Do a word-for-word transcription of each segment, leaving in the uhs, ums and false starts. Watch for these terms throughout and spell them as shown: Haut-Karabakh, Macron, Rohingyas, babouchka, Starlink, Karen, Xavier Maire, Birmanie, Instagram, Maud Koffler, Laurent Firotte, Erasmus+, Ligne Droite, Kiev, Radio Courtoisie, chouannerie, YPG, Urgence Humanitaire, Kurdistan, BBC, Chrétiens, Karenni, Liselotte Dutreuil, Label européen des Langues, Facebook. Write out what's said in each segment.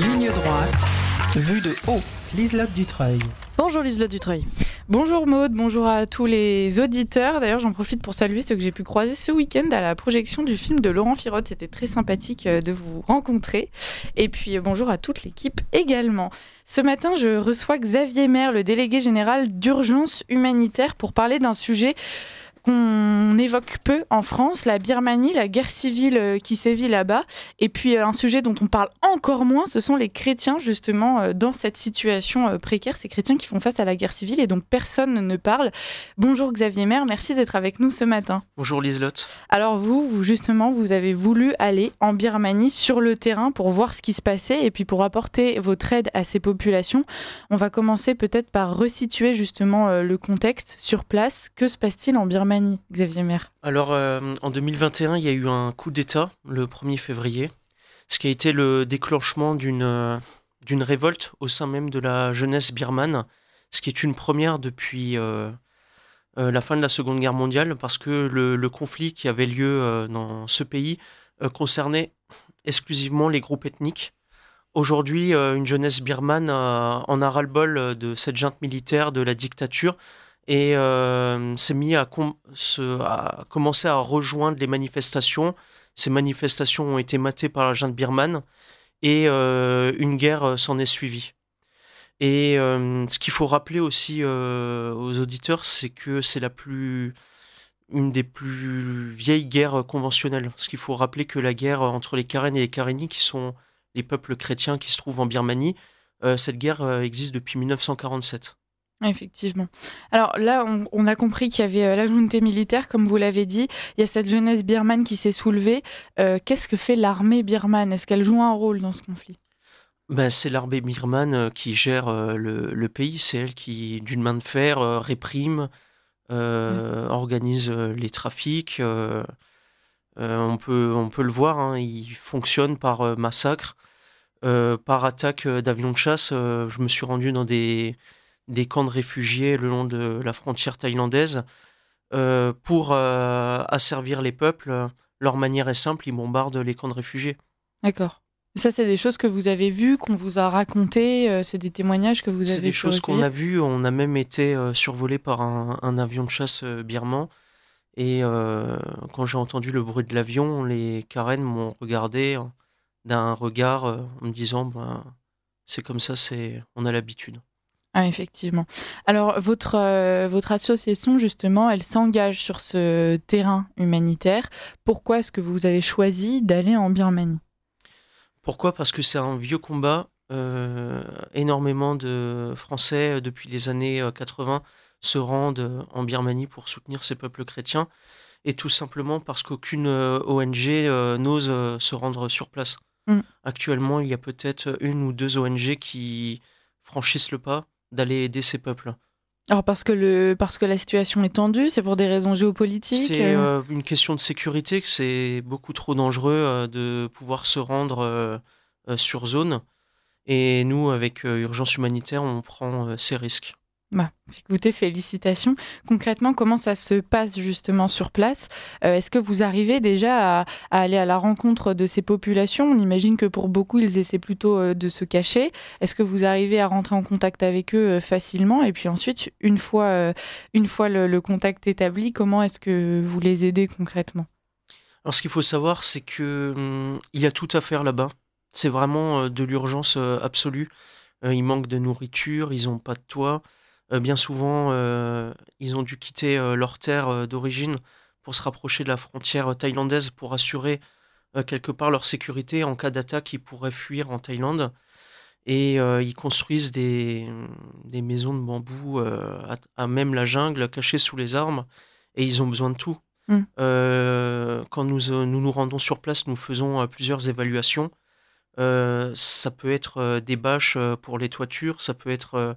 Ligne droite, vue de haut. Liselotte Dutreuil. Bonjour Liselotte Dutreuil. Bonjour Maud, bonjour à tous les auditeurs. D'ailleurs, j'en profite pour saluer ceux que j'ai pu croiser ce week-end à la projection du film de Laurent Firotte. C'était très sympathique de vous rencontrer. Et puis, bonjour à toute l'équipe également. Ce matin, je reçois Xavier Maire, le délégué général d'Urgence Humanitaire, pour parler d'un sujet qu'on évoque peu en France, la Birmanie, la guerre civile qui sévit là-bas. Et puis un sujet dont on parle encore moins, ce sont les chrétiens justement dans cette situation précaire, ces chrétiens qui font face à la guerre civile et dont personne ne parle. Bonjour Xavier Maire, merci d'être avec nous ce matin. Bonjour Liselotte. Alors vous, vous justement, vous avez voulu aller en Birmanie sur le terrain pour voir ce qui se passait et puis pour apporter votre aide à ces populations. On va commencer peut-être par resituer justement le contexte sur place. Que se passe-t-il en Birmanie ? Xavier Maire. Alors, euh, en deux mille vingt et un, il y a eu un coup d'État, le premier février, ce qui a été le déclenchement d'une euh, d'une révolte au sein même de la jeunesse birmane, ce qui est une première depuis euh, euh, la fin de la Seconde Guerre mondiale, parce que le, le conflit qui avait lieu euh, dans ce pays euh, concernait exclusivement les groupes ethniques. Aujourd'hui, euh, une jeunesse birmane euh, en a ras-le-bol de cette junte militaire, de la dictature, et euh, s'est mis à, com- se, à commencer à rejoindre les manifestations. Ces manifestations ont été matées par la junte birmane et euh, une guerre s'en est suivie. Et euh, ce qu'il faut rappeler aussi euh, aux auditeurs, c'est que c'est la plus, une des plus vieilles guerres conventionnelles. Ce qu'il faut rappeler, que la guerre entre les Karen et les Karenni, qui sont les peuples chrétiens qui se trouvent en Birmanie, euh, cette guerre existe depuis mille neuf cent quarante-sept. Effectivement. Alors là, on, on a compris qu'il y avait euh, la junte militaire, comme vous l'avez dit. Il y a cette jeunesse birmane qui s'est soulevée. Euh, qu'est-ce que fait l'armée birmane? Est-ce qu'elle joue un rôle dans ce conflit? ben, C'est l'armée birmane qui gère euh, le, le pays. C'est elle qui, d'une main de fer, euh, réprime, euh, mmh. organise euh, les trafics. Euh, euh, on peut, on peut le voir, hein, ils fonctionnent par euh, massacre, euh, par attaque euh, d'avions de chasse. Euh, je me suis rendu dans des... des camps de réfugiés le long de la frontière thaïlandaise, euh, pour euh, asservir les peuples. Leur manière est simple, ils bombardent les camps de réfugiés. D'accord. Ça, c'est des choses que vous avez vues, qu'on vous a racontées, euh, c'est des témoignages que vous c'est avez... C'est des choses recueillir. Qu'on a vues, on a même été euh, survolé par un, un avion de chasse euh, birman, et euh, quand j'ai entendu le bruit de l'avion, les Karen m'ont regardé euh, d'un regard euh, en me disant bah, « c'est comme ça, c'est... on a l'habitude ». Ah, effectivement. Alors, votre, euh, votre association, justement, elle s'engage sur ce terrain humanitaire. Pourquoi est-ce que vous avez choisi d'aller en Birmanie? Pourquoi? Parce que c'est un vieux combat. Euh, énormément de Français, depuis les années quatre-vingts, se rendent en Birmanie pour soutenir ces peuples chrétiens. Et tout simplement parce qu'aucune O N G euh, n'ose euh, se rendre sur place. Mmh. Actuellement, il y a peut-être une ou deux O N G qui franchissent le pas d'aller aider ces peuples. Alors parce que, le, parce que la situation est tendue, c'est pour des raisons géopolitiques? C'est euh, une question de sécurité, que c'est beaucoup trop dangereux euh, de pouvoir se rendre euh, euh, sur zone. Et nous, avec euh, Urgence Humanitaire, on prend euh, ces risques. Bah, écoutez, félicitations. Concrètement, comment ça se passe justement sur place? euh, Est-ce que vous arrivez déjà à, à aller à la rencontre de ces populations? On imagine que pour beaucoup, ils essaient plutôt euh, de se cacher. Est-ce que vous arrivez à rentrer en contact avec eux euh, facilement? Et puis ensuite, une fois, euh, une fois le, le contact établi, comment est-ce que vous les aidez concrètement? Alors, ce qu'il faut savoir, c'est qu'il hum, y a tout à faire là-bas. C'est vraiment euh, de l'urgence euh, absolue. Euh, ils manquent de nourriture, ils n'ont pas de toit. Bien souvent, euh, ils ont dû quitter euh, leur terre euh, d'origine pour se rapprocher de la frontière thaïlandaise pour assurer euh, quelque part leur sécurité. En cas d'attaque, ils pourraient fuir en Thaïlande. Et euh, ils construisent des, des maisons de bambou euh, à, à même la jungle, cachées sous les arbres. Et ils ont besoin de tout. Mmh. Euh, quand nous, euh, nous nous rendons sur place, nous faisons euh, plusieurs évaluations. Euh, ça peut être euh, des bâches euh, pour les toitures, ça peut être... Euh,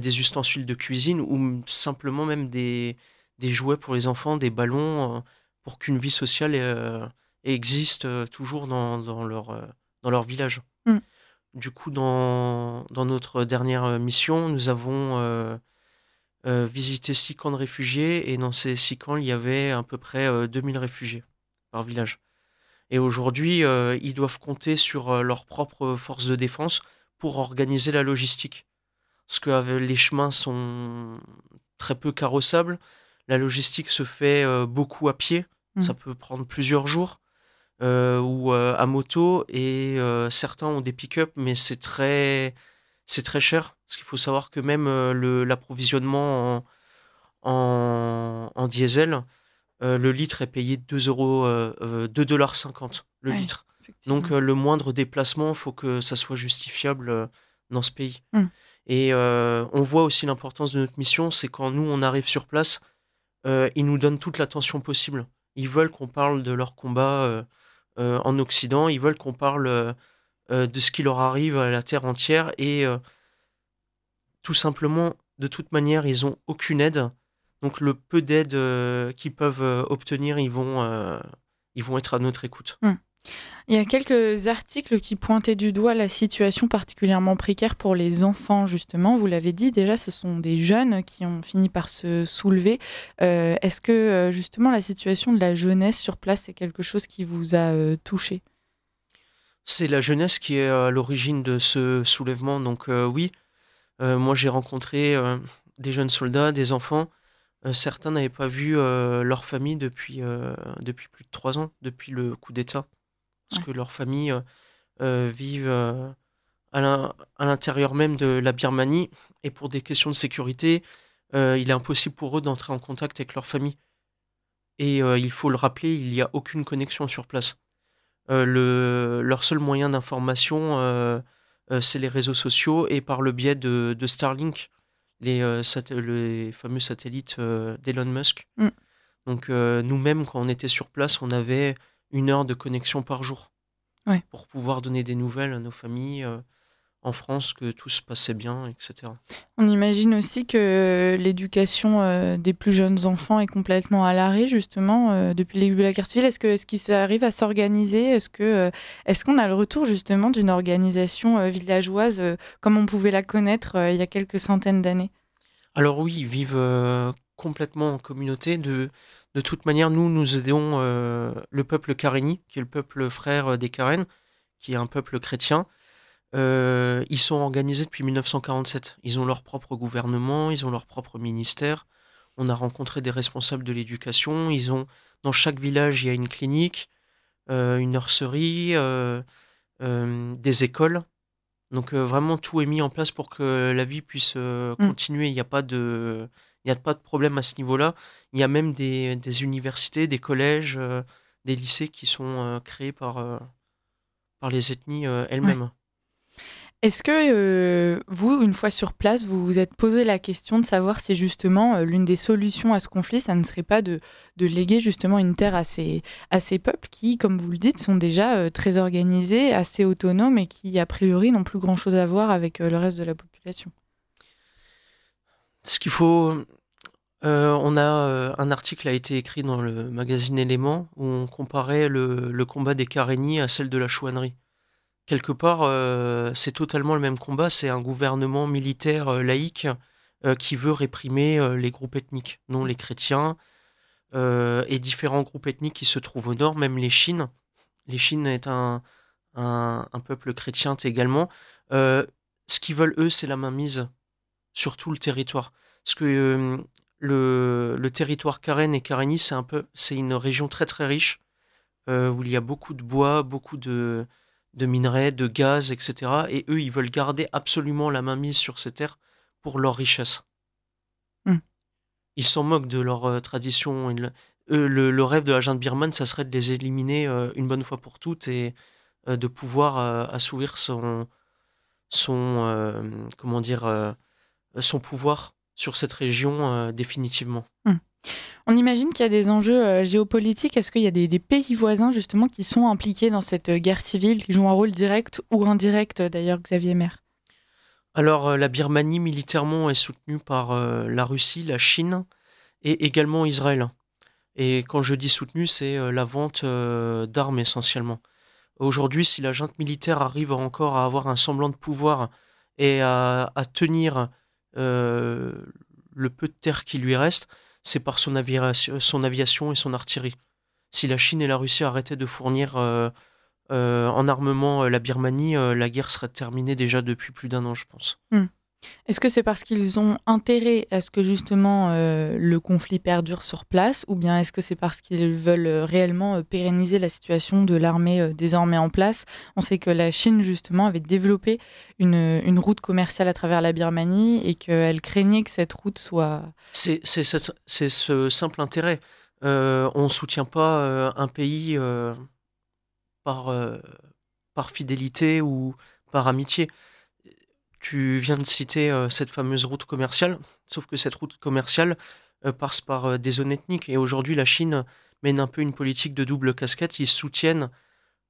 des ustensiles de cuisine ou simplement même des, des jouets pour les enfants, des ballons, pour qu'une vie sociale euh, existe toujours dans, dans, leur, dans leur village. Mm. Du coup, dans, dans notre dernière mission, nous avons euh, euh, visité six camps de réfugiés, et dans ces six camps, il y avait à peu près euh, deux mille réfugiés par village. Et aujourd'hui, euh, ils doivent compter sur euh, leurs propres forces de défense pour organiser la logistique. Parce que euh, les chemins sont très peu carrossables. La logistique se fait euh, beaucoup à pied. Mmh. Ça peut prendre plusieurs jours. Euh, ou euh, à moto. Et euh, certains ont des pick-up, mais c'est très, c'est très cher. Parce qu'il faut savoir que même euh, le, l'approvisionnement en, en, en diesel... Euh, le litre est payé deux euros, euh, deux dollars cinquante le ouais, litre. Donc, euh, le moindre déplacement, il faut que ça soit justifiable euh, dans ce pays. Mm. Et euh, on voit aussi l'importance de notre mission, c'est quand nous, on arrive sur place, euh, ils nous donnent toute l'attention possible. Ils veulent qu'on parle de leur combat euh, euh, en Occident, ils veulent qu'on parle euh, euh, de ce qui leur arrive à la terre entière. Et euh, tout simplement, de toute manière, ils n'ont aucune aide. Donc, le peu d'aide euh, qu'ils peuvent euh, obtenir, ils vont, euh, ils vont être à notre écoute. Mmh. Il y a quelques articles qui pointaient du doigt la situation particulièrement précaire pour les enfants, justement. Vous l'avez dit, déjà, ce sont des jeunes qui ont fini par se soulever. Euh, est-ce que, euh, justement, la situation de la jeunesse sur place est quelque chose qui vous a euh, touché ? C'est la jeunesse qui est à l'origine de ce soulèvement. Donc, euh, oui, euh, moi, j'ai rencontré euh, des jeunes soldats, des enfants. Certains n'avaient pas vu euh, leur famille depuis, euh, depuis plus de trois ans, depuis le coup d'État. Parce ouais. que leur famille euh, euh, vivent euh, à, la, à l'intérieur même de la Birmanie. Et pour des questions de sécurité, euh, il est impossible pour eux d'entrer en contact avec leur famille. Et euh, il faut le rappeler, il n'y a aucune connexion sur place. Euh, le, leur seul moyen d'information, euh, euh, c'est les réseaux sociaux et par le biais de, de Starlink. Les, euh, sat- les fameux satellites euh, d'Elon Musk. Mm. Donc, euh, nous-mêmes, quand on était sur place, on avait une heure de connexion par jour ouais. pour pouvoir donner des nouvelles à nos familles euh, en France, que tout se passait bien, et cetera. On imagine aussi que l'éducation euh, des plus jeunes enfants est complètement à l'arrêt, justement, euh, depuis les la carte civile. Est-ce que, est-ce qu'ils arrivent à s'organiser ? Est-ce que, euh, est-ce qu'on a le retour, justement, d'une organisation euh, villageoise, euh, comme on pouvait la connaître euh, il y a quelques centaines d'années ? Alors oui, ils vivent euh, complètement en communauté. De, de toute manière, nous, nous aidons euh, le peuple Karenni, qui est le peuple frère des Karen, qui est un peuple chrétien. Euh, ils sont organisés depuis mille neuf cent quarante-sept. Ils ont leur propre gouvernement, ils ont leur propre ministère. On a rencontré des responsables de l'éducation. Ils ont, dans chaque village, il y a une clinique, euh, une nurserie, euh, euh, des écoles. Donc euh, vraiment, tout est mis en place pour que la vie puisse euh, mmh. continuer. Il n'y a pas de, il n'y a pas de problème à ce niveau-là. Il y a même des, des universités, des collèges, euh, des lycées qui sont euh, créés par, euh, par les ethnies euh, elles-mêmes. Ouais. Est-ce que euh, vous, une fois sur place, vous vous êtes posé la question de savoir si justement euh, l'une des solutions à ce conflit, ça ne serait pas de, de léguer justement une terre à ces, à ces peuples qui, comme vous le dites, sont déjà euh, très organisés, assez autonomes et qui, a priori, n'ont plus grand-chose à voir avec euh, le reste de la population ? Ce qu'il faut... Euh, on a, euh, un article a été écrit dans le magazine Éléments où on comparait le, le combat des Karenni à celle de la chouannerie. Quelque part, euh, c'est totalement le même combat. C'est un gouvernement militaire euh, laïque euh, qui veut réprimer euh, les groupes ethniques, non les chrétiens euh, et différents groupes ethniques qui se trouvent au nord, même les Chines. Les Chines est un, un, un peuple chrétien également. Euh, ce qu'ils veulent, eux, c'est la mainmise sur tout le territoire. Parce que euh, le, le territoire Karen et Karenni, c'est, un peu, c'est une région très très riche euh, où il y a beaucoup de bois, beaucoup de... de minerais, de gaz, et cetera. Et eux, ils veulent garder absolument la mainmise sur ces terres pour leur richesse. Mm. Ils s'en moquent de leur euh, tradition. Ils, euh, le, le rêve de la junte birmane, ça serait de les éliminer euh, une bonne fois pour toutes et euh, de pouvoir euh, assouvir son, son, euh, comment dire, euh, son pouvoir sur cette région euh, définitivement. Mm. On imagine qu'il y a des enjeux géopolitiques. Est-ce qu'il y a des, des pays voisins justement qui sont impliqués dans cette guerre civile, qui jouent un rôle direct ou indirect d'ailleurs, Xavier Maire ? Alors la Birmanie militairement est soutenue par euh, la Russie, la Chine et également Israël. Et quand je dis soutenue, c'est euh, la vente euh, d'armes essentiellement. Aujourd'hui, si la junte militaire arrive encore à avoir un semblant de pouvoir et à, à tenir euh, le peu de terre qui lui reste, c'est par son, avia- son aviation et son artillerie. si la Chine et la Russie arrêtaient de fournir euh, euh, en armement euh, la Birmanie, euh, la guerre serait terminée déjà depuis plus d'un an, je pense. Mmh. Est-ce que c'est parce qu'ils ont intérêt à ce que justement euh, le conflit perdure sur place, ou bien est-ce que c'est parce qu'ils veulent réellement euh, pérenniser la situation de l'armée euh, désormais en place? On sait que la Chine justement avait développé une, une route commerciale à travers la Birmanie et qu'elle craignait que cette route soit... C'est, c'est, c'est, c'est ce simple intérêt. Euh, on ne soutient pas euh, un pays euh, par, euh, par fidélité ou par amitié. Tu viens de citer euh, cette fameuse route commerciale, sauf que cette route commerciale euh, passe par euh, des zones ethniques. Et aujourd'hui, la Chine mène un peu une politique de double casquette. Ils soutiennent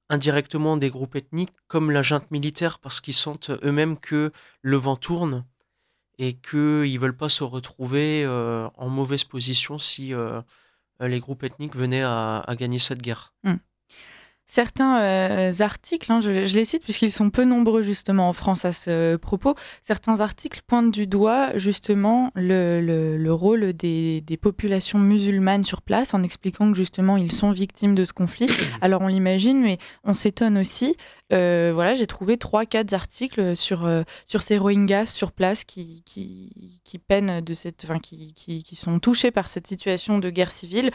indirectement des groupes ethniques comme la junte militaire parce qu'ils sentent eux-mêmes que le vent tourne et qu'ils ne veulent pas se retrouver euh, en mauvaise position si euh, les groupes ethniques venaient à, à gagner cette guerre. Mmh. Certains euh, articles, hein, je, je les cite puisqu'ils sont peu nombreux justement en France à ce propos, certains articles pointent du doigt justement le, le, le rôle des, des populations musulmanes sur place en expliquant que justement ils sont victimes de ce conflit. Alors on l'imagine, mais on s'étonne aussi. Euh, voilà, j'ai trouvé trois quatre articles sur, euh, sur ces Rohingyas sur place qui, qui, qui peinent de cette, enfin, qui, qui, qui sont touchés par cette situation de guerre civile.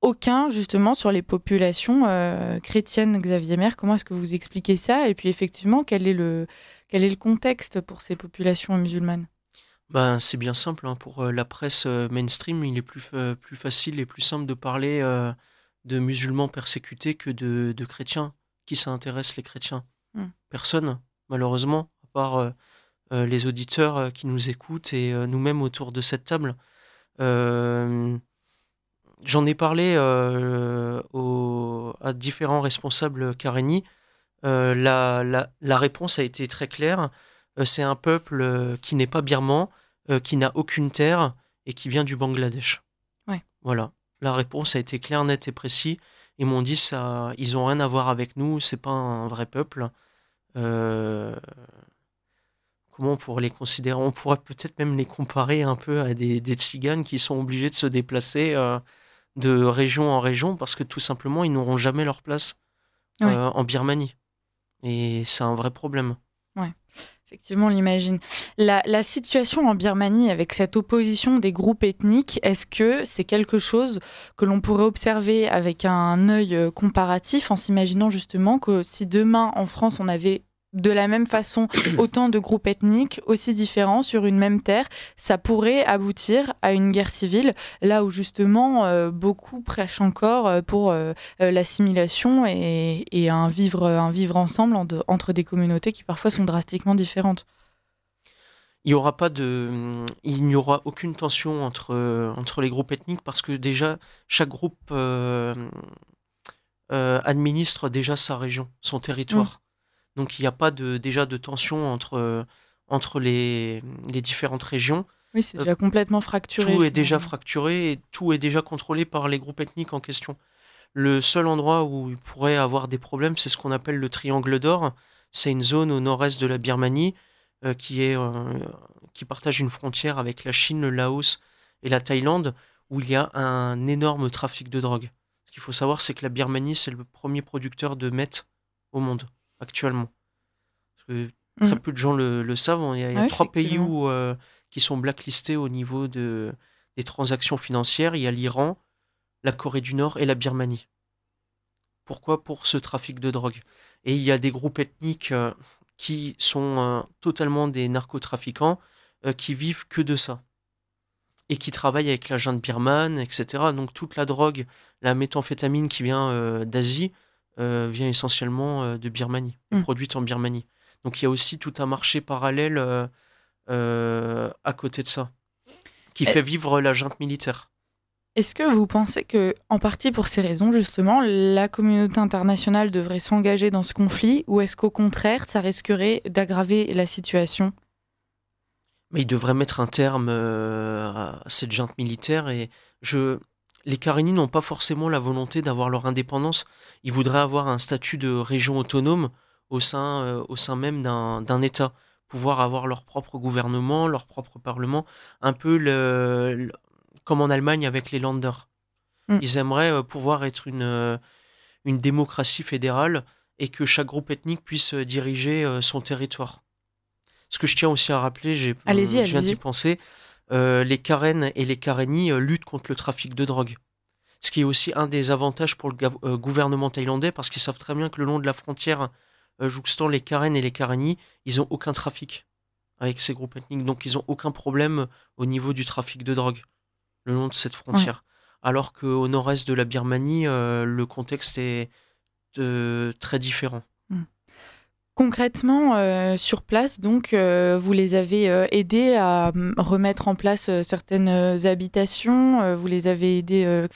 Aucun, justement, sur les populations euh, chrétiennes, Xavier Maire. Comment est-ce que vous expliquez ça? Et puis, effectivement, quel est le, quel est le contexte pour ces populations musulmanes? Ben, c'est bien simple. Hein. Pour euh, la presse euh, mainstream, il est plus, euh, plus facile et plus simple de parler euh, de musulmans persécutés que de, de chrétiens. Qui s'intéressent les chrétiens? Hum. Personne, malheureusement, à part euh, euh, les auditeurs euh, qui nous écoutent et euh, nous-mêmes autour de cette table. Euh... J'en ai parlé euh, aux, à différents responsables Karenni. Euh, la, la, la réponse a été très claire. Euh, c'est un peuple euh, qui n'est pas birman, euh, qui n'a aucune terre et qui vient du Bangladesh. Ouais. Voilà. La réponse a été claire, nette et précise. Ils m'ont dit ça, ils n'ont rien à voir avec nous. C'est pas un vrai peuple. Euh, comment on pourrait les considérer? On pourrait peut-être même les comparer un peu à des, des tziganes qui sont obligés de se déplacer. Euh, de région en région, parce que tout simplement, ils n'auront jamais leur place euh, oui. en Birmanie. Et c'est un vrai problème. Oui, effectivement, on l'imagine. La, la situation en Birmanie, avec cette opposition des groupes ethniques, est-ce que c'est quelque chose que l'on pourrait observer avec un œil comparatif, en s'imaginant justement que si demain, en France, on avait de la même façon autant de groupes ethniques aussi différents sur une même terre, ça pourrait aboutir à une guerre civile, là où justement euh, beaucoup prêchent encore pour euh, l'assimilation et, et un, vivre, un vivre ensemble en de, entre des communautés qui parfois sont drastiquement différentes? Il n'y aura pas de, il n'y aura aucune tension entre, entre les groupes ethniques parce que déjà chaque groupe euh, euh, administre déjà sa région, son territoire. Mmh. Donc, il n'y a pas de, déjà de tension entre, entre les, les différentes régions. Oui, c'est déjà euh, complètement fracturé. Tout finalement. Est déjà fracturé et tout est déjà contrôlé par les groupes ethniques en question. Le seul endroit où il pourrait avoir des problèmes, c'est ce qu'on appelle le triangle d'or. C'est une zone au nord-est de la Birmanie euh, qui, est, euh, qui partage une frontière avec la Chine, le Laos et la Thaïlande, où il y a un énorme trafic de drogue. Ce qu'il faut savoir, c'est que la Birmanie, c'est le premier producteur de meth au monde. Actuellement. Parce que très mmh. peu de gens le, le savent. Il y a, ah il y a oui, trois pays où, euh, qui sont blacklistés au niveau de, des transactions financières. Il y a l'Iran, la Corée du Nord et la Birmanie. Pourquoi? Pour ce trafic de drogue. Et il y a des groupes ethniques euh, qui sont euh, totalement des narcotrafiquants euh, qui vivent que de ça. Et qui travaillent avec la junte birmane, et cetera. Donc toute la drogue, la méthamphétamine qui vient euh, d'Asie, Euh, vient essentiellement euh, de Birmanie, mmh. produite en Birmanie. Donc il y a aussi tout un marché parallèle euh, euh, à côté de ça, qui Et... fait vivre la junte militaire. Est-ce que vous pensez que, en partie pour ces raisons, justement, la communauté internationale devrait s'engager dans ce conflit, ou est-ce qu'au contraire, ça risquerait d'aggraver la situation? Mais il devrait mettre un terme euh, à cette junte militaire, et je... Les Karenni n'ont pas forcément la volonté d'avoir leur indépendance. Ils voudraient avoir un statut de région autonome au sein, euh, au sein même d'un, d'un État. Pouvoir avoir leur propre gouvernement, leur propre parlement. Un peu le, le, comme en Allemagne avec les Länder. Mm. Ils aimeraient pouvoir être une, une démocratie fédérale et que chaque groupe ethnique puisse diriger son territoire. Ce que je tiens aussi à rappeler, j'ai, allez-y, je viens allez-y. d'y penser, euh, les Karenni et les Karenni luttent contre le trafic de drogue. Ce qui est aussi un des avantages pour le gav- euh, gouvernement thaïlandais, parce qu'ils savent très bien que le long de la frontière euh, jouxtant les Karenni et les Karenni, ils n'ont aucun trafic avec ces groupes ethniques. Donc, ils n'ont aucun problème au niveau du trafic de drogue le long de cette frontière. Ouais. Alors qu'au nord-est de la Birmanie, euh, le contexte est euh, très différent. Concrètement, euh, sur place, donc, euh, vous les avez euh, aidés à remettre en place euh, certaines habitations, euh, vous les avez aidés, euh,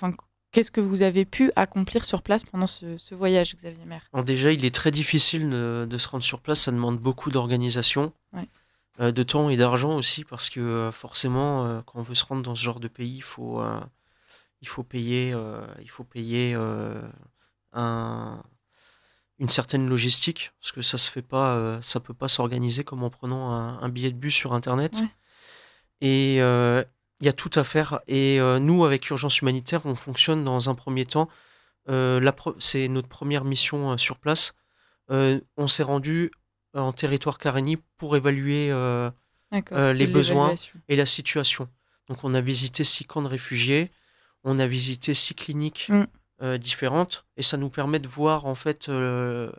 qu'est-ce que vous avez pu accomplir sur place pendant ce, ce voyage, Xavier Maire ? Alors déjà, il est très difficile de, de se rendre sur place, ça demande beaucoup d'organisation, ouais. euh, de temps et d'argent aussi, parce que euh, forcément, euh, quand on veut se rendre dans ce genre de pays, il faut, euh, il faut payer, euh, il faut payer euh, un... une certaine logistique, parce que ça se fait pas, euh, ça peut pas s'organiser comme en prenant un, un billet de bus sur Internet. Ouais. Et il euh, y a tout à faire. Et euh, nous, avec Urgence Humanitaire, on fonctionne dans un premier temps. Euh, la pro- c'est notre première mission euh, sur place. Euh, on s'est rendu en territoire Karenni pour évaluer euh, euh, les besoins et la situation. Donc, on a visité six camps de réfugiés, on a visité six cliniques. Mm. Euh, différentes, et ça nous permet de voir en fait euh,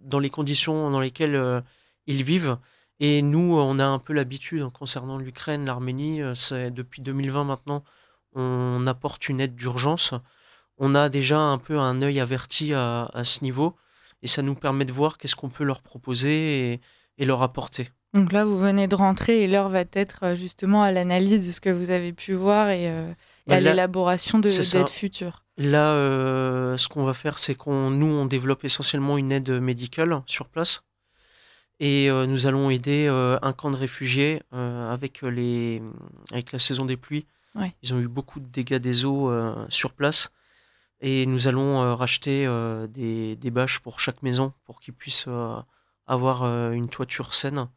dans les conditions dans lesquelles euh, ils vivent. Et nous, on a un peu l'habitude, hein, concernant l'Ukraine, l'Arménie, euh, c'est, depuis deux mille vingt maintenant, on apporte une aide d'urgence. On a déjà un peu un œil averti à, à ce niveau, et ça nous permet de voir qu'est-ce qu'on peut leur proposer et, et leur apporter. Donc là, vous venez de rentrer, et l'heure va être justement à l'analyse de ce que vous avez pu voir et, euh, et à là, l'élaboration de l'aide future. Là, euh, ce qu'on va faire, c'est qu'on nous, on développe essentiellement une aide médicale sur place. Et euh, nous allons aider euh, un camp de réfugiés euh, avec, les, avec la saison des pluies. Ouais. Ils ont eu beaucoup de dégâts des eaux euh, sur place. Et nous allons euh, racheter euh, des, des bâches pour chaque maison pour qu'ils puissent euh, avoir euh, une toiture saine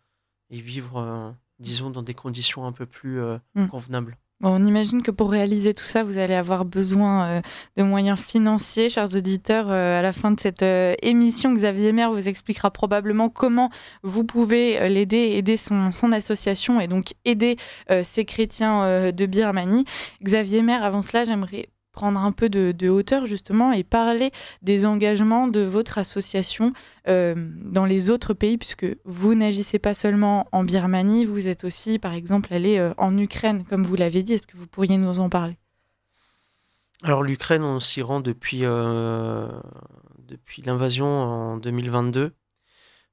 et vivre, euh, disons, dans des conditions un peu plus euh, mmh. convenables. Bon, on imagine que pour réaliser tout ça, vous allez avoir besoin euh, de moyens financiers. Chers auditeurs, euh, à la fin de cette euh, émission, Xavier Maire vous expliquera probablement comment vous pouvez euh, l'aider, aider son, son association et donc aider euh, ces chrétiens euh, de Birmanie. Xavier Maire, avant cela, j'aimerais prendre un peu de, de hauteur justement et parler des engagements de votre association euh, dans les autres pays, puisque vous n'agissez pas seulement en Birmanie, vous êtes aussi par exemple allé euh, en Ukraine, comme vous l'avez dit. Est-ce que vous pourriez nous en parler ? Alors l'Ukraine, on s'y rend depuis, euh, depuis l'invasion en deux mille vingt-deux.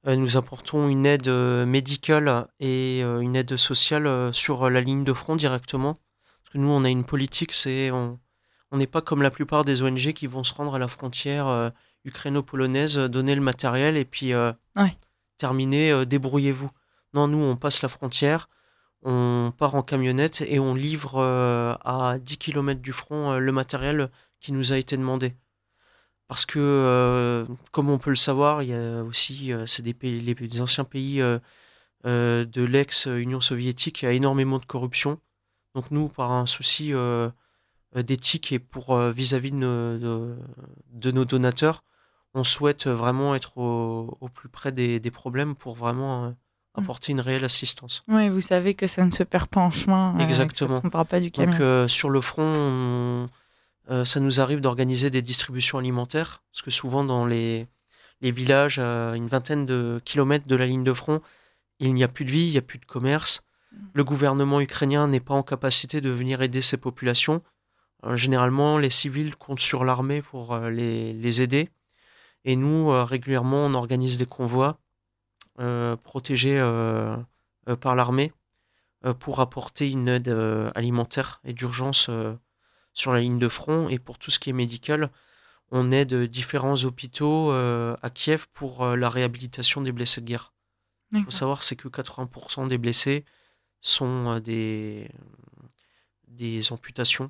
Euh, nous apportons une aide médicale et euh, une aide sociale sur la ligne de front directement. Parce que nous, on a une politique, c'est... On... On n'est pas comme la plupart des O N G qui vont se rendre à la frontière euh, ukraino-polonaise, donner le matériel et puis euh, ouais. terminer, euh, débrouillez-vous. Non, nous, on passe la frontière, on part en camionnette et on livre euh, à dix kilomètres du front euh, le matériel qui nous a été demandé. Parce que, euh, comme on peut le savoir, il y a aussi euh, c'est des, pays, les, des anciens pays euh, euh, de l'ex-Union soviétique, il y a énormément de corruption. Donc nous, par un souci... Euh, d'éthique et pour euh, vis-à-vis de nos, de, de nos donateurs, on souhaite vraiment être au, au plus près des, des problèmes pour vraiment euh, apporter mmh. une réelle assistance. Oui, vous savez que ça ne se perd pas en chemin. Euh, Exactement. On ne parle pas du camion. Donc euh, sur le front, on, euh, ça nous arrive d'organiser des distributions alimentaires, parce que souvent dans les, les villages, à une vingtaine de kilomètres de la ligne de front, il n'y a plus de vie, il n'y a plus de commerce. Mmh. Le gouvernement ukrainien n'est pas en capacité de venir aider ces populations. Généralement, les civils comptent sur l'armée pour euh, les, les aider. Et nous, euh, régulièrement, on organise des convois euh, protégés euh, euh, par l'armée euh, pour apporter une aide euh, alimentaire et d'urgence euh, sur la ligne de front. Et pour tout ce qui est médical, on aide différents hôpitaux euh, à Kiev pour euh, la réhabilitation des blessés de guerre. Il faut savoir, c'est que quatre-vingts pour cent des blessés sont euh, des, des amputations.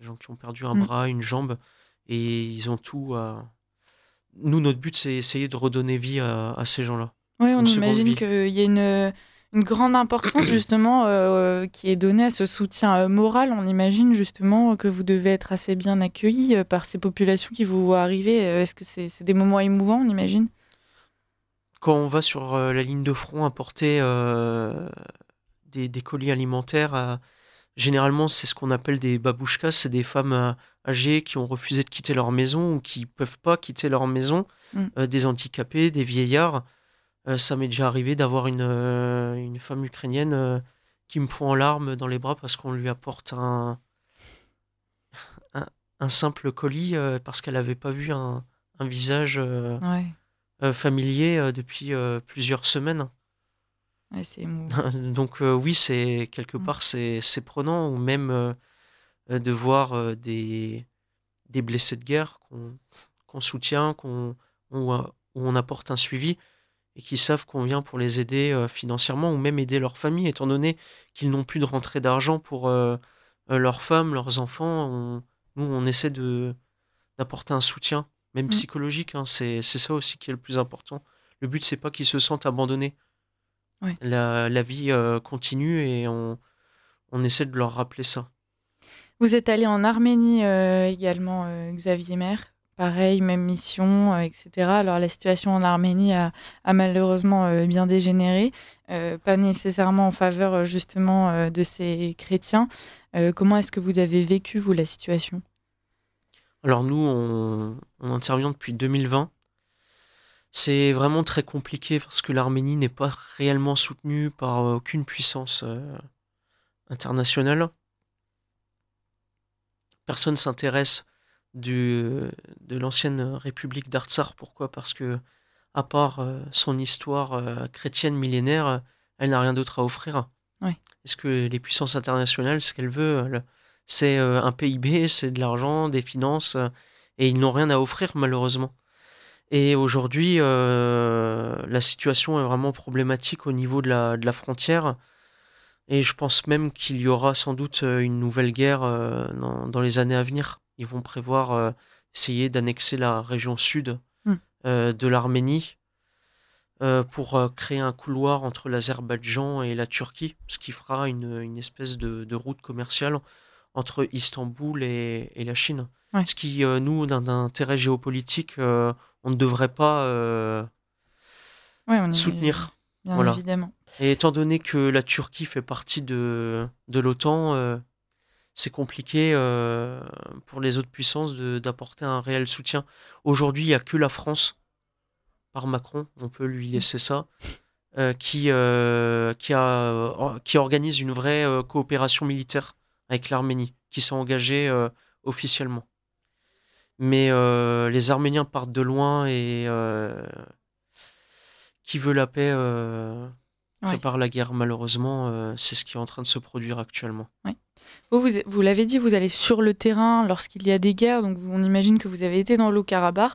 Des gens qui ont perdu un mmh. bras, une jambe, et ils ont tout à... Nous, notre but, c'est essayer de redonner vie à, à ces gens-là. Oui, on imagine qu'il y a une, une grande importance justement euh, qui est donnée à ce soutien euh, moral. On imagine justement que vous devez être assez bien accueillis euh, par ces populations qui vous voient arriver. Est-ce que c'est, c'est des moments émouvants, on imagine? Quand on va sur euh, la ligne de front apporter euh, des, des colis alimentaires, euh, généralement c'est ce qu'on appelle des babouchkas, c'est des femmes euh, âgées qui ont refusé de quitter leur maison ou qui ne peuvent pas quitter leur maison, mmh. euh, des handicapés, des vieillards. Euh, ça m'est déjà arrivé d'avoir une, euh, une femme ukrainienne euh, qui me fond en larmes dans les bras parce qu'on lui apporte un, un, un simple colis euh, parce qu'elle n'avait pas vu un, un visage euh, ouais. euh, familier euh, depuis euh, plusieurs semaines. Ouais, c'est émouvant. Donc euh, oui, c'est, quelque part, c'est, c'est prenant. Ou même euh, de voir euh, des, des blessés de guerre qu'on, qu'on soutient, qu'on, où, où on apporte un suivi. Et qui savent qu'on vient pour les aider euh, financièrement ou même aider leur famille, étant donné qu'ils n'ont plus de rentrée d'argent pour euh, euh, leurs femmes, leurs enfants. On, nous, on essaie de, d'apporter un soutien, même mmh. psychologique. Hein, c'est, c'est ça aussi qui est le plus important. Le but, c'est pas qu'ils se sentent abandonnés. Ouais. La, la vie euh, continue et on, on essaie de leur rappeler ça. Vous êtes allé en Arménie euh, également, euh, Xavier Maire. Pareil, même mission, et cetera. Alors, la situation en Arménie a, a malheureusement euh, bien dégénéré, euh, pas nécessairement en faveur justement euh, de ces chrétiens. Euh, comment est-ce que vous avez vécu, vous, la situation? Alors, nous, on, on intervient depuis deux mille vingt. C'est vraiment très compliqué parce que l'Arménie n'est pas réellement soutenue par euh, aucune puissance euh, internationale. Personne ne s'intéresse Du, de l'ancienne république d'Artsar. Pourquoi? Parce que, à part euh, son histoire euh, chrétienne millénaire, euh, elle n'a rien d'autre à offrir. Oui. Est-ce que les puissances internationales, ce qu'elles veulent, c'est euh, un P I B, c'est de l'argent, des finances, euh, et ils n'ont rien à offrir, malheureusement. Et aujourd'hui, euh, la situation est vraiment problématique au niveau de la, de la frontière. Et je pense même qu'il y aura sans doute une nouvelle guerre euh, dans, dans les années à venir. Ils vont prévoir euh, essayer d'annexer la région sud mm. euh, de l'Arménie euh, pour euh, créer un couloir entre l'Azerbaïdjan et la Turquie, ce qui fera une, une espèce de, de route commerciale entre Istanbul et, et la Chine. Ouais. Ce qui, euh, nous, d'un, d'un intérêt géopolitique, euh, on ne devrait pas euh, ouais, on soutenir. Est... Bien voilà. Évidemment. Et étant donné que la Turquie fait partie de, de l'OTAN, euh, c'est compliqué euh, pour les autres puissances de, d'apporter un réel soutien. Aujourd'hui, il n'y a que la France, par Macron, on peut lui laisser ça, euh, qui, euh, qui, a, qui organise une vraie euh, coopération militaire avec l'Arménie, qui s'est engagée euh, officiellement. Mais euh, les Arméniens partent de loin et euh, qui veut la paix euh, prépare ouais. la guerre, malheureusement. Euh, c'est ce qui est en train de se produire actuellement. Oui. Vous, vous, vous l'avez dit, vous allez sur le terrain lorsqu'il y a des guerres, donc on imagine que vous avez été dans le Haut-Karabakh.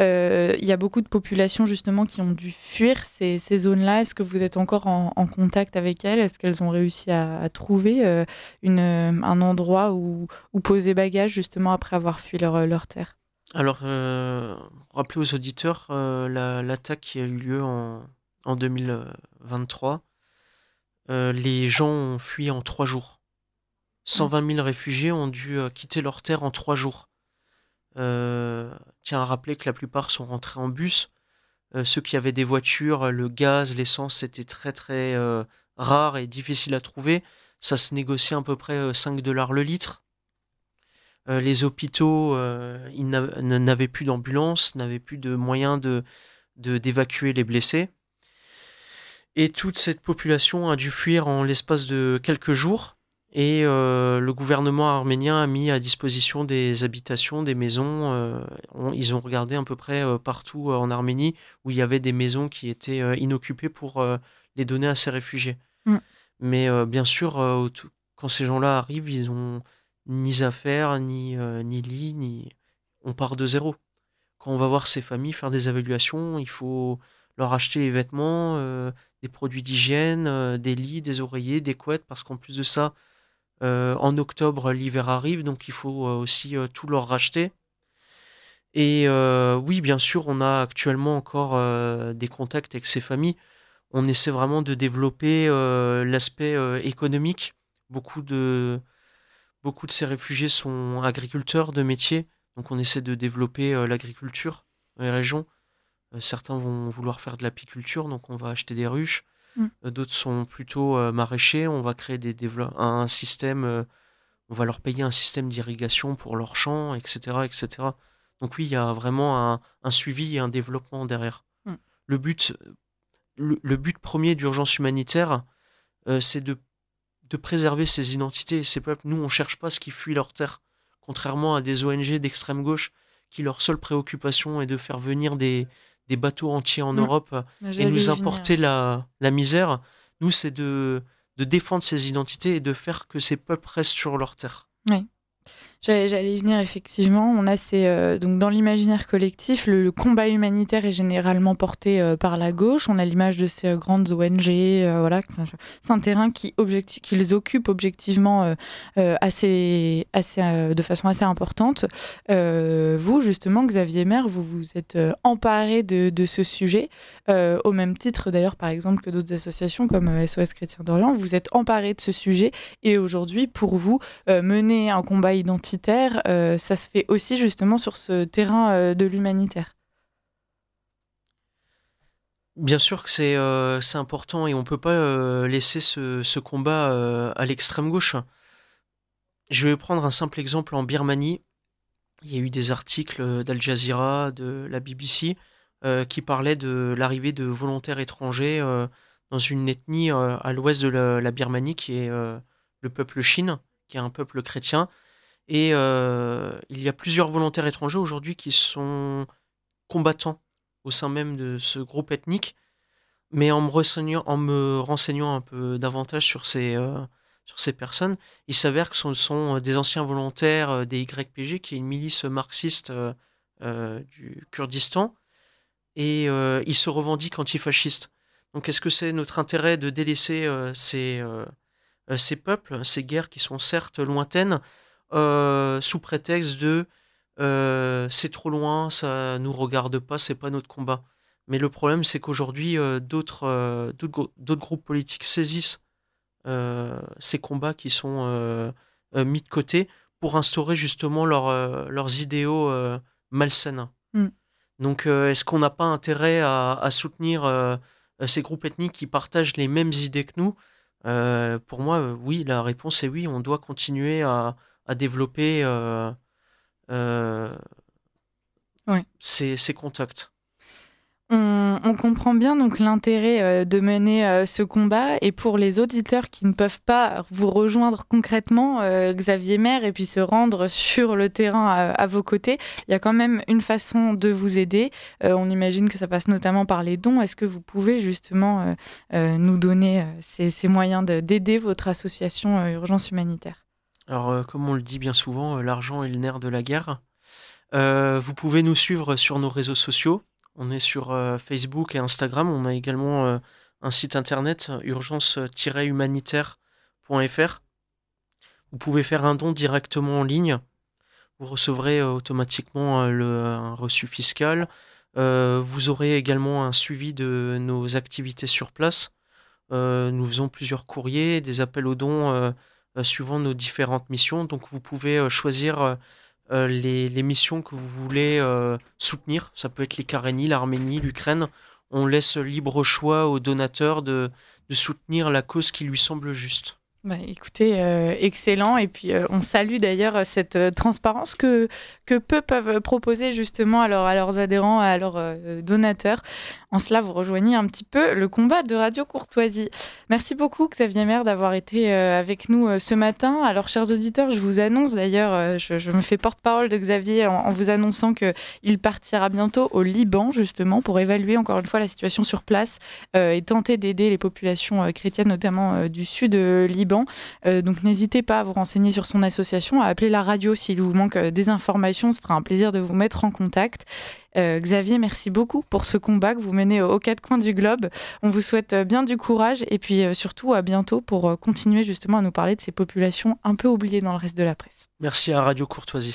Euh, il y a beaucoup de populations justement qui ont dû fuir ces, ces zones-là. Est-ce que vous êtes encore en, en contact avec elles? Est-ce qu'elles ont réussi à, à trouver euh, une, un endroit où, où poser bagages justement après avoir fui leur, leur terre? Alors, euh, rappelez aux auditeurs euh, la, l'attaque qui a eu lieu en, en deux mille vingt-trois. Euh, les gens ont fui en trois jours. cent vingt mille réfugiés ont dû euh, quitter leur terre en trois jours. Euh, tiens à rappeler que la plupart sont rentrés en bus. Euh, ceux qui avaient des voitures, le gaz, l'essence, c'était très très euh, rare et difficile à trouver. Ça se négociait à peu près euh, cinq dollars le litre. Euh, les hôpitaux, euh, ils n'a- n'avaient plus d'ambulance, n'avaient plus de moyens de, de, d'évacuer les blessés. Et toute cette population a dû fuir en l'espace de quelques jours. Et euh, le gouvernement arménien a mis à disposition des habitations, des maisons. Euh, on, ils ont regardé à peu près euh, partout euh, en Arménie où il y avait des maisons qui étaient euh, inoccupées pour euh, les donner à ces réfugiés. Mm. Mais euh, bien sûr, euh, t- quand ces gens-là arrivent, ils n'ont ni affaires, ni, euh, ni lit, ni... on part de zéro. Quand on va voir ces familles faire des évaluations, il faut leur acheter les vêtements, euh, des produits d'hygiène, euh, des lits, des oreillers, des couettes, parce qu'en plus de ça, Euh, en octobre, l'hiver arrive, donc il faut euh, aussi euh, tout leur racheter. Et euh, oui, bien sûr, on a actuellement encore euh, des contacts avec ces familles. on essaie vraiment de développer euh, l'aspect euh, économique. Beaucoup de, beaucoup de ces réfugiés sont agriculteurs de métier, donc on essaie de développer euh, l'agriculture dans les régions. Euh, certains vont vouloir faire de l'apiculture, donc on va acheter des ruches. Mmh. Euh, d'autres sont plutôt euh, maraîchers, on va créer des dévelop- un, un système, euh, on va leur payer un système d'irrigation pour leurs champs, et cetera, et cetera. Donc oui, il y a vraiment un, un suivi et un développement derrière. Mmh. Le but, le, le but premier d'Urgence Humanitaire, euh, c'est de, de préserver ces identités et ces peuples. Nous, on ne cherche pas ce qui fuit leur terre, contrairement à des O N G d'extrême gauche qui leur seule préoccupation est de faire venir des, des bateaux entiers en mmh. Europe et nous importer la, la misère. Nous, c'est de, de défendre ces identités et de faire que ces peuples restent sur leur terre. Oui. J'allais, j'allais y venir, effectivement. On a ces, euh, donc dans l'imaginaire collectif, le, le combat humanitaire est généralement porté euh, par la gauche. On a l'image de ces euh, grandes O N G. Euh, voilà, c'est un terrain qui objecti- qu'ils occupent objectivement euh, euh, assez, assez, euh, de façon assez importante. Euh, vous, justement, Xavier Maire, vous vous êtes euh, emparé de, de ce sujet, euh, au même titre d'ailleurs, par exemple, que d'autres associations comme euh, S O S Chrétiens d'Orient. Vous êtes emparé de ce sujet et aujourd'hui, pour vous, euh, mener un combat identitaire, Euh, ça se fait aussi justement sur ce terrain euh, de l'humanitaire. Bien sûr que c'est, euh, c'est important et on ne peut pas euh, laisser ce, ce combat euh, à l'extrême gauche. Je vais prendre un simple exemple en Birmanie. Il y a eu des articles d'Al Jazeera, de la B B C, euh, qui parlaient de l'arrivée de volontaires étrangers euh, dans une ethnie euh, à l'ouest de la, la Birmanie, qui est euh, le peuple Shin, qui est un peuple chrétien. Et euh, il y a plusieurs volontaires étrangers aujourd'hui qui sont combattants au sein même de ce groupe ethnique. Mais en me renseignant, en me renseignant un peu davantage sur ces, euh, sur ces personnes, il s'avère que ce sont, sont des anciens volontaires des Y P G, qui est une milice marxiste euh, euh, du Kurdistan. Et euh, ils se revendiquent antifascistes. Donc est-ce que c'est notre intérêt de délaisser euh, ces, euh, ces peuples, ces guerres qui sont certes lointaines, Euh, sous prétexte de euh, c'est trop loin, ça nous regarde pas, c'est pas notre combat. Mais le problème, c'est qu'aujourd'hui, euh, d'autres, euh, d'autres, d'autres groupes politiques saisissent euh, ces combats qui sont euh, euh, mis de côté pour instaurer justement leur, euh, leurs idéaux euh, malsains. Mm. Donc, euh, est-ce qu'on n'a pas intérêt à, à soutenir euh, ces groupes ethniques qui partagent les mêmes idées que nous ? euh, Pour moi, euh, oui, la réponse est oui, on doit continuer à à développer euh, euh, ouais. ces, ces contacts. On, on comprend bien donc l'intérêt euh, de mener euh, ce combat. Et pour les auditeurs qui ne peuvent pas vous rejoindre concrètement, euh, Xavier Maire, et puis se rendre sur le terrain à, à vos côtés, il y a quand même une façon de vous aider. Euh, on imagine que ça passe notamment par les dons. Est-ce que vous pouvez justement euh, euh, nous donner euh, ces, ces moyens de, d'aider votre association euh, Urgence Humanitaire ? Alors, euh, comme on le dit bien souvent, euh, l'argent est le nerf de la guerre. Euh, vous pouvez nous suivre sur nos réseaux sociaux. On est sur euh, Facebook et Instagram. On a également euh, un site internet, urgence tiret humanitaire point f r. Vous pouvez faire un don directement en ligne. Vous recevrez euh, automatiquement euh, le, un reçu fiscal. Euh, vous aurez également un suivi de nos activités sur place. Euh, nous faisons plusieurs courriers, des appels aux dons euh, Euh, suivant nos différentes missions. Donc vous pouvez euh, choisir euh, les, les missions que vous voulez euh, soutenir. Ça peut être les Karenni, l'Arménie, l'Ukraine. On laisse libre choix aux donateurs de, de soutenir la cause qui lui semble juste. Bah, écoutez, euh, excellent. Et puis, euh, on salue d'ailleurs cette euh, transparence que, que peu peuvent proposer justement à, leur, à leurs adhérents, à leurs euh, donateurs. En cela, vous rejoignez un petit peu le combat de Radio Courtoisie. Merci beaucoup, Xavier Maire, d'avoir été euh, avec nous euh, ce matin. Alors, chers auditeurs, je vous annonce d'ailleurs, euh, je, je me fais porte-parole de Xavier en, en vous annonçant qu'il partira bientôt au Liban, justement, pour évaluer encore une fois la situation sur place euh, et tenter d'aider les populations euh, chrétiennes, notamment euh, du sud euh, Liban. Euh, donc n'hésitez pas à vous renseigner sur son association, à appeler la radio s'il vous manque euh, des informations, ce fera un plaisir de vous mettre en contact. Euh, Xavier, merci beaucoup pour ce combat que vous menez aux quatre coins du globe. On vous souhaite euh, bien du courage et puis euh, surtout à bientôt pour euh, continuer justement à nous parler de ces populations un peu oubliées dans le reste de la presse. Merci à Radio Courtoisie.